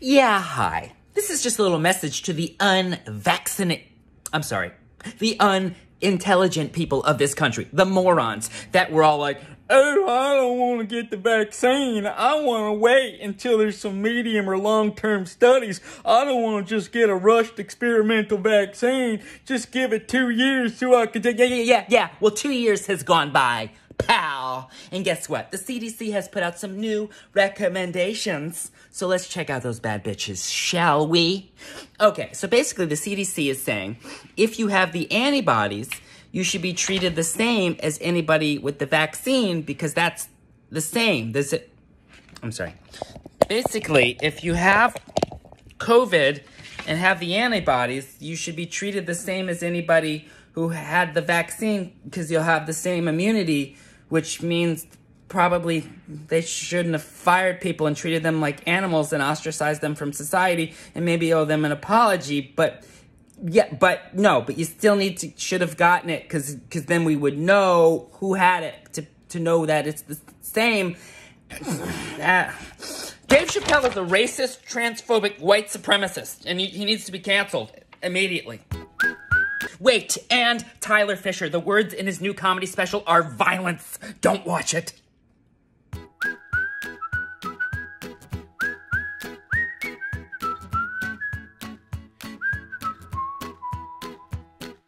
Yeah, hi. This is just a little message to the unintelligent people of this country, the morons that were all like, oh, I don't want to get the vaccine. I want to wait until there's some medium or long-term studies. I don't want to just get a rushed experimental vaccine. Just give it 2 years so I can take... Yeah. Well, 2 years has gone by, pal. And guess what? The CDC has put out some new recommendations. So let's check out those bad bitches, shall we? Okay, so basically the CDC is saying if you have the antibodies, you should be treated the same as anybody with the vaccine because that's the same. Basically, if you have COVID and have the antibodies, you should be treated the same as anybody who had the vaccine because you'll have the same immunity, which means probably they shouldn't have fired people and treated them like animals and ostracized them from society and maybe owe them an apology, but... yeah, but no, but you still need to, should have gotten it because then we would know who had it to know that it's the same. Dave Chappelle is a racist, transphobic, white supremacist, and he needs to be canceled immediately. Wait, and Tyler Fischer, the words in his new comedy special are violence. Don't watch it.